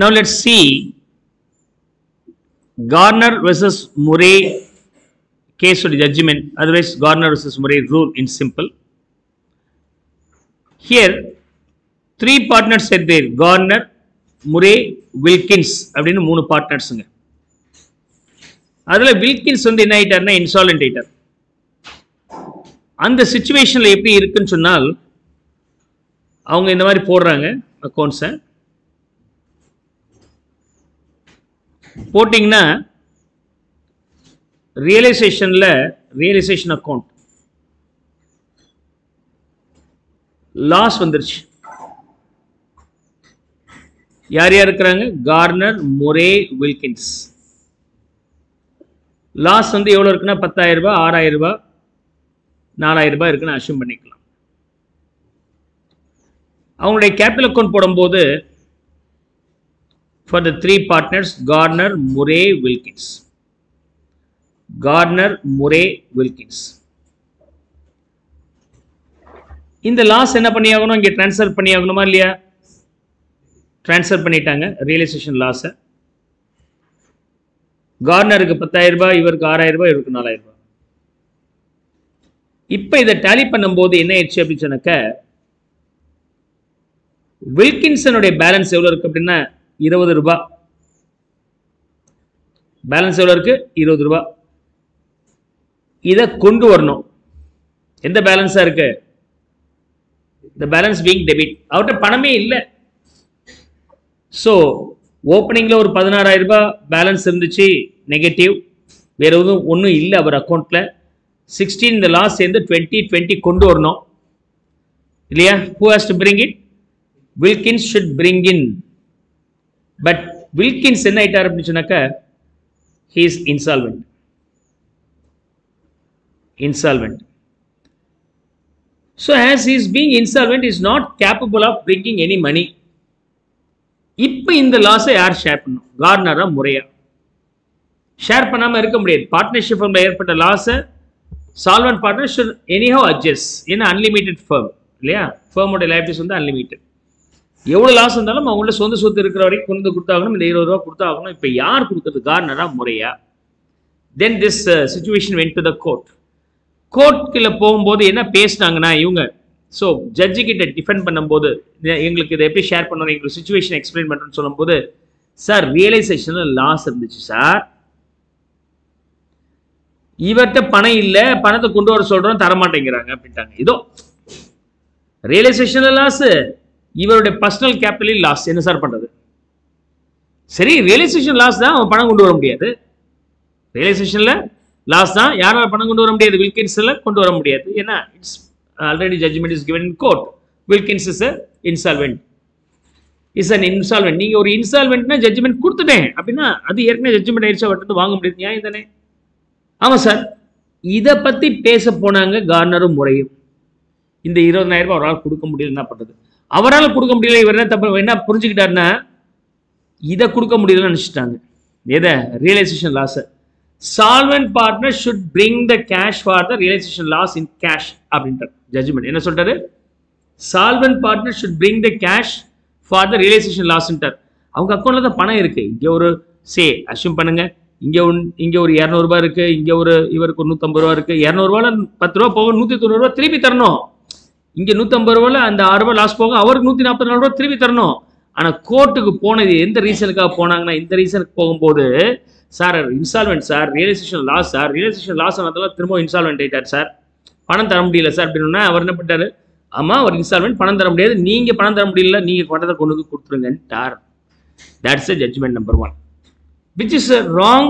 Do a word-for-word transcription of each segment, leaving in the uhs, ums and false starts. Now let's see Garner versus Murray case for the judgment, otherwise Garner versus Murray rule in simple. Here three partners said there, Garner, Murray, Wilkins. That is three partners. That is Wilkins is an insolvent. In the situation, they are putting accounts. Putting realization, realization account. Loss vandirchu. Yaar yaar irukkranga? Garner, Murray, Wilkins. Loss vandu evlo irukna ten thousand rupees, six thousand rupees, four thousand rupees irukna assume pannikalam. Avungalde capital account podumbodhu for the three partners Garner, Murray, Wilkins. Garner, Murray, Wilkins. In the loss enna panniyagano inge transfer panniyaganuma illaya? Transfer பண்ணிட்டாங்க realization loss. Garner க்கு ten thousand rupees, இவருக்கு six thousand rupees, இவருக்கு four thousand rupees. இப்போ இத tally பண்ணும்போது என்ன ஆயிடுச்சு அப்படி சொன்னக்க, வில்கின்சனுடைய பேலன்ஸ் எவ்வளவு இருக்கு அப்படினா இருபது ரூபாய். பேலன்ஸ் எவ்வளவு இருக்கு? இருபது ரூபாய். இத கொண்டு வரணும். எந்த பேலன்ஸா இருக்கு? The balance being debit. அவட்ட பணமே இல்ல. So, opening la oru sixteen thousand rupees balance irundichi negative, vera onnu illa avar account la, sixteen the loss endu twenty twenty kondu varanum illaya? Who has to bring it? Wilkins should bring in, but Wilkins enna itar apdi sonnaka, he is insolvent. Insolvent. So as he is being insolvent, he is not capable of bringing any money. இப்ப இந்த loss யார் share பண்ணும்? கார்னரா முறையா? Share பண்ணாம இருக்க முடியாது. Partnership ஃபர்ம்ல ஏற்பட்ட loss solvent partner should anyhow adjust. ஏன்னா அன்லிமிட்டட் ஃபர்ம் இல்லையா? ஃபர்மோட லைஃப்ஸ் வந்து அன்லிமிட்டட். எவ்வளவு loss வந்தாலும் அவங்கள சொந்த சொத்து இருக்கிற வரைக்கும் கொண்டு கொடுத்தாகணும். இந்த இருபது ரூபாய் கொடுத்தாகணும். இப்போ யார் கொடுத்தது? கார்னரா முறையா? Then this uh, situation went to the court. Court கிட்ட போகும்போது என்ன பேசினாங்கன்னா இவங்க, so judge கிட்ட டிஃபெண்ட் பண்ணும்போது எங்களுக்கு இதை எப்படி ஷேர் பண்ணணும், எங்களுக்கு சிச்சுவேஷன் எக்ஸ்பிளைன் பண்ணுறேன்னு சொல்லும்போது, சார் ரியலைசேஷன்ல லாஸ் இருந்துச்சு சார், இவர்கிட்ட பணம் இல்லை, பணத்தை கொண்டு வர சொல்றோம் தரமாட்டேங்கிறாங்க அப்படின்ட்டாங்க. இதோ ரியலைசேஷன்ல லாஸ், இவருடைய பர்சனல் கேபிட்டல் லாஸ், என்ன சார் பண்றது? சரி ரியலைசேஷன் லாஸ் தான், அவன் பணம் கொண்டு வர முடியாது. ரியலைசேஷன்ல லாஸ் தான், யாரால பணம் கொண்டு வர முடியாது? வில்கின்ஸ்ல கொண்டு வர முடியாது. ஏன்னா it's already judgment is given in court. Wilkins is an insolvent. Is an insolvent. You are insolvent na judgment kurtudhen. Apina, adi yerkne judgment aircha vattu vaangum idhu niyai idane. Ama sir, idha patti pesa ponanga Garnerum Murrayum. Indha twenty thousand rupees avaral kudukka mudiyala enna pandrathu? Avaral kudukka mudiyala ivar enna thappu enna purinjikitarna idha kudukka mudiyala nenichitaanga. Edha realization loss. Solvent partner should bring the cash for the realization loss in cash abinter judgment. Enna solraru? Solvent partner should bring the cash for the realization loss inter. Avanga accountla da panam irukku, inge oru say assume panunga, inge inge oru two hundred rupees irukku, inge oru ivarku one hundred fifty rupees irukku, two hundred rupeys la ten rupeys poga one hundred ninety rupees thirupi tharano, inge one hundred fifty rupeys la and six rupeys loss poga avarku one hundred forty-four rupees thirupi tharano. Ana court ku ponadhu endha reason ku ponanga? Indha reason ku pogumbodhu sir insolvent sir, realization loss sir, realization loss ஆனதால திரும்ப இன்சால்வென்ட் ஆயிட்டார் sir, பணம் தர முடியல sir அப்படின்னா அவர் என்ன பண்ணிட்டாரு? ஆமாம் அவர் இன்சால்வென்ட், பணம் தர முடியாது, நீங்கள் பணம் தர முடியல, நீங்கள் பணத்தை கொண்டு வந்து கொடுத்துருங்கன்ட்டார். That's a judgment number one which is a wrong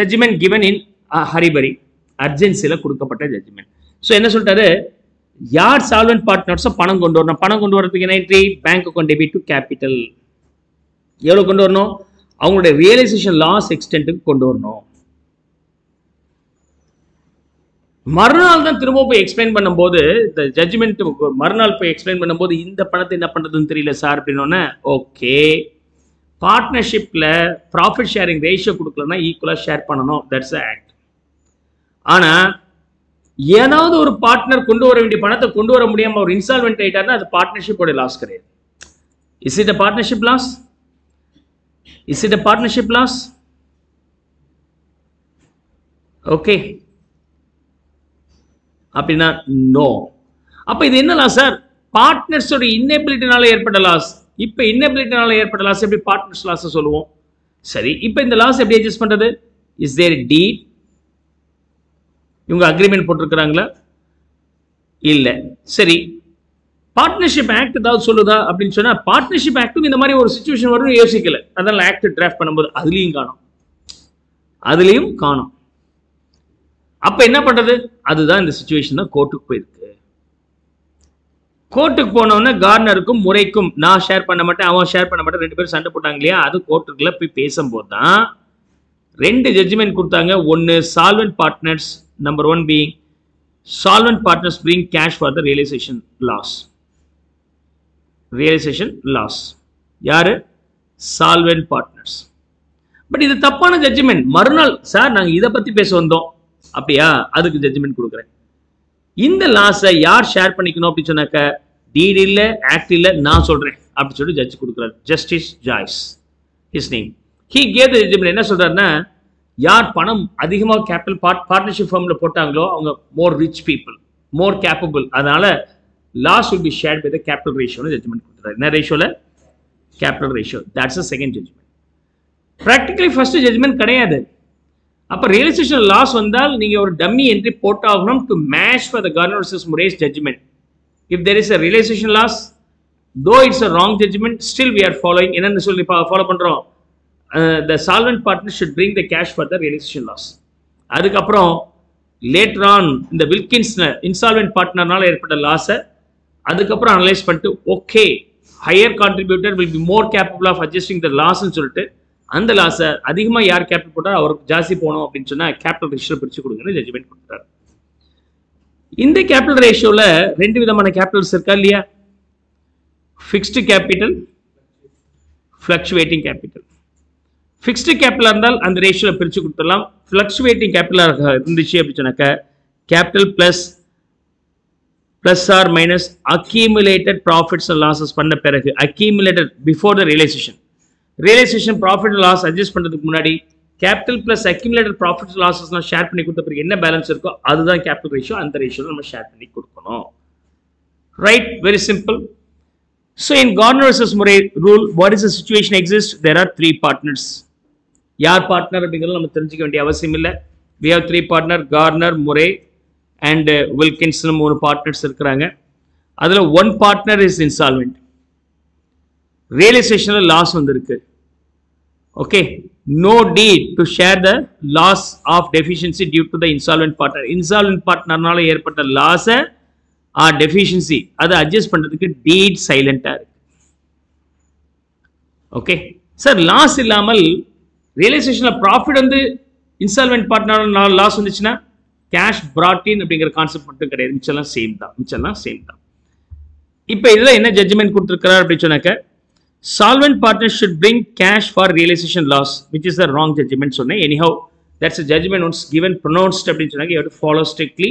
judgment given in hurry burry, அர்ஜென்சியில் கொடுக்கப்பட்ட ஜட்ஜ்மெண்ட். ஸோ என்ன சொல்லிட்டாரு? யார் சால்வென்ட் பார்ட்னர்ஸோ பணம் கொண்டு வரணும். பணம் கொண்டு வரதுக்கு என்ன entry? Bank account debit to capital. எவ்வளோ கொண்டு வரணும்? அவங்களுடைய ரியலைசேஷன் லாஸ் எக்ஸ்டென்ட்டுக்கு கொண்டு வரணும். மறுநாள் தான் திரும்ப போய் எக்ஸ்பிளைன் பண்ணும்போது, இந்த ஜட்ஜ்மெண்ட் மறுநாள் போய் எக்ஸ்பிளைன் பண்ணும்போது இந்த பணத்தை என்ன பண்ணுறதுன்னு தெரியல சார் அப்படின்னோடனே, ஓகே பார்ட்னர்ஷிப்பில் ப்ராஃபிட் ஷேரிங் ரேஷியோ கொடுக்கலன்னா ஈக்குவலாக ஷேர் பண்ணணும். That's act. ஆனால் ஏதாவது ஒரு பார்ட்னர் கொண்டு வர வேண்டிய பணத்தை கொண்டு வர முடியாமல் ஒரு இன்சால்வென்ட் ஆகிட்டாருன்னா அது பார்ட்னர்ஷிப்போட லாஸ் கிடையாது. Is it a partnership loss? Is it a partnership loss? Okay. Appadina, no. Appa idu enna loss sir? Partners oda inability nala yerpada loss. Ipa inability nala yerpada loss eppadi partners loss solluvom. Sari, ipa indha loss eppadi adjust pandrathu? Is there a deed? Ivanga agreement potirukkrangala? Illa. Sari. Partnership Act ஏதாவது சொல்லுதா அப்படின்னு சொன்னா partnership ஆக்டும் இந்த மாதிரி ஒரு situation வரும்னு யோசிக்கல. அதனால ஆக்ட் டிராஃப்ட் பண்ணும்போது அதுலயும் காணோம் அதுலயும் காணோம் அப்ப என்ன பண்றது? அதுதான் இந்த சிச்சுவேஷன் கோர்ட்டுக்கு போயிருக்கு. கோர்ட்டுக்கு போனவனே கார்னருக்கும் முறைக்கும் நான் ஷேர் பண்ண மாட்டேன் அவன் ஷேர் பண்ண மாட்டேன் ரெண்டு பேரும் சண்டை போட்டாங்க இல்லையா? அது கோர்ட்டுக்குள்ள போய் பேசும்போது தான் ரெண்டு ஜட்ஜ்மெண்ட் கொடுத்தாங்க. ஒன்னு solvent partners number one being solvent partners bring cash for the realization loss. Realization loss யாரு? solvent partners. பட் இது தப்பான ஜட்ஜ்மெண்ட். மறுநாள் சார் நாங்க இத பத்தி பேச வந்தோம் அப்படியா? அதுக்கு ஜட்ஜ்மெண்ட் கொடுக்கிறேன். இந்த லாஸை யார் ஷேர் பண்ணிக்கணும் அப்படி சொன்னாக்க டீட் இல்ல ஆக்ட் இல்ல நான் சொல்றேன் அப்படி சொல்லி ஜட்ஜ் கொடுக்கிறார். Justice Joyce his name he gave the judgment. என்ன சொல்றாருன்னா யார் பணம் அதிகமா கேபிட்டல் பார்ட்னர்ஷிப் ஃபார்ம்ல போட்டாங்களோ அவங்க more rich people more capable அதனால loss will be shared by the capital ratio judgment. What ratio? Capital ratio. That's the second judgment. Practically first judgment is not. Realization loss vandal, you have a dummy entry port to match for the Garner versus Murray's judgment. If there is a realization loss, though it's a wrong judgment, still we are following. Follow uh, the solvent partner should bring the cash for the realization loss. Later on, in the Wilkins insolvent partner loss. அதுக்கப்புறம் analyse பண்ணிட்டு okay higher contributor will be more capable of adjusting the loss னு சொல்லிட்டு அந்த லாஸை அதிகமாக யார் capital போட்டால் அவருக்கு ஜாஸ்தி போகணும் அப்படின்னு சொன்னால் கேபிட்டல் ரேஷியோ பிரித்து கொடுங்கன்னு ஜட்ஜ்மெண்ட் கொடுத்தாரு. இந்த கேபிட்டல் ரேஷியோவில் ரெண்டு விதமான கேபிட்டல்ஸ் இருக்கா இல்லையா? Fixed capital fluctuating capital. Fixed கேபிட்டலாக இருந்தால் அந்த ரேஷியோவில் பிரித்து கொடுத்துடலாம். ஃப்ளக்சுவேட்டிங் கேபிட்டலாக இருந்துச்சு அப்படின்னு சொன்னாக்க capital plus plus or minus accumulated profits and losses பண்ண பிறகு accumulated before the realization realization profit and loss adjust பண்றதுக்கு முன்னாடி capital plus accumulated profits and losses நான் ஷேர் பண்ணி கொடுத்த பிறகு என்ன பேலன்ஸ் இருக்கோ அதுதான் capital ratio. அந்த ரேஷியோல நம்ம ஷேர் பண்ணி கொடுக்கணும். Right? Very simple. So in Garner versus Murray rule, what is the situation exists? There are three partners. யார் பார்ட்னர் அப்படிங்கறது நம்ம தெரிஞ்சிக்க வேண்டிய அவசியம் இல்லை. We have three partner Garner, Murray and uh, Wilkins மூணு பார்ட்னர்ஸ் இருக்காங்க. அதுல one partner is insolvent. Realization loss வந்திருக்கு. Okay, no deed to share the loss of deficiency due to the insolvent partner. Insolvent partnerனால ஏற்பட்ட loss or deficiency அதை adjust பண்றதுக்கு deed silent ஆ இருக்கு. Okay, sir loss இல்லாமல் realization profit வந்து insolvent partnerனால loss வந்துச்சுனா cash brought in அப்படிங்கிற concept மட்டும் கிடையாது. மிச்செல்லாம் சேம் தான் மிச்செல்லாம் சேம் தான். இப்போ இதில் என்ன ஜட்ஜ்மெண்ட் கொடுத்துருக்கிறார் அப்படின்னு சொன்னாக்க solvent partner should bring cash for realization loss which is the wrong judgment சொன்னேன். Anyhow that's judgment once given pronounced அப்படின்னு சொன்னாக்க you have to follow strictly.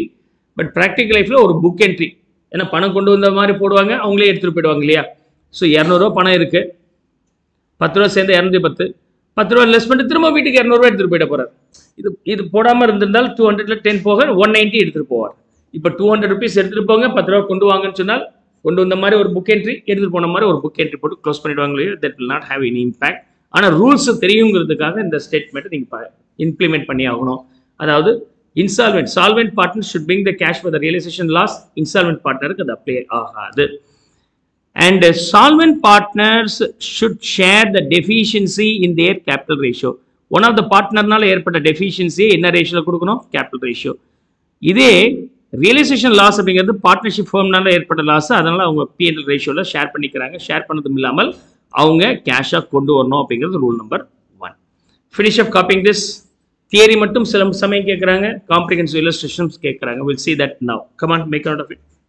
But practical லைஃப்ல ஒரு புக் என்ட்ரி ஏன்னா பணம் கொண்டு வந்த மாதிரி போடுவாங்க அவங்களே எடுத்துகிட்டு போயிடுவாங்க இல்லையா? ஸோ இரநூறுவா பணம் இருக்கு பத்து ரூபா சேர்ந்து இரநூத்தி பத்து பத்து ரூபா லெஸ் பண்ணிட்டு திரும்ப வீட்டுக்கு இரநூறுவா எடுத்துகிட்டு போயிட போறாரு. இது இது போடாமல் இருந்திருந்தால் டூ ஹண்ட்ரட்ல டென் போக ஒன் நைன்ட்டி எடுத்துகிட்டு போவார். இப்போ டூ ஹண்ட்ரட் ருபீஸ் எடுத்துகிட்டு போங்க பத்து ரூபா கொண்டு வாங்கன்னு சொன்னால் கொண்டு வந்த மாதிரி ஒரு புக் என்ட்ரி எடுத்துகிட்டு போன மாதிரி ஒரு புக் என்ட்ரி போட்டு க்ளோஸ் பண்ணிடுவாங்களே. That will not have any impact. ஆனால் ரூல்ஸ் தெரியுங்கிறதுக்காக இந்த ஸ்டேட்மெண்ட்டை நீங்கள் இம்ப்ளிமெண்ட் பண்ணி ஆகணும். அதாவது insolvent solvent partner should bring the cash for the realisation loss insolvent பார்ட்னருக்கு அது அப்ளை ஆகாது. And solvent partners should share the deficiency in their capital ratio. One of the பார்ட்னர்னால ஏற்பட்ட டெஃபிஷியன்சியை என்ன ரேஷியோவில் கொடுக்கணும்? Capital ratio. இதே ரியலைசேஷன் லாஸ் அப்படிங்கிறது பார்ட்னர்ஷிப் ஃபார்ம்னால ஏற்பட்ட லாஸ் அதனால அவங்க பிஎன்எல் ரேஷியோவில் ஷேர் பண்ணிக்கிறாங்க. ஷேர் பண்ணதும் இல்லாமல் அவங்க கேஷாக கொண்டு வரணும் அப்படிங்கிறது rule number one. Finish of copying this. Theory மட்டும் சில சமயம் கேட்குறாங்க, காம்ப்ரிஹென்சிவ் இல்லஸ்ட்ரேஷன்ஸ் கேட்குறாங்க. Will see that now. Come on make out of it.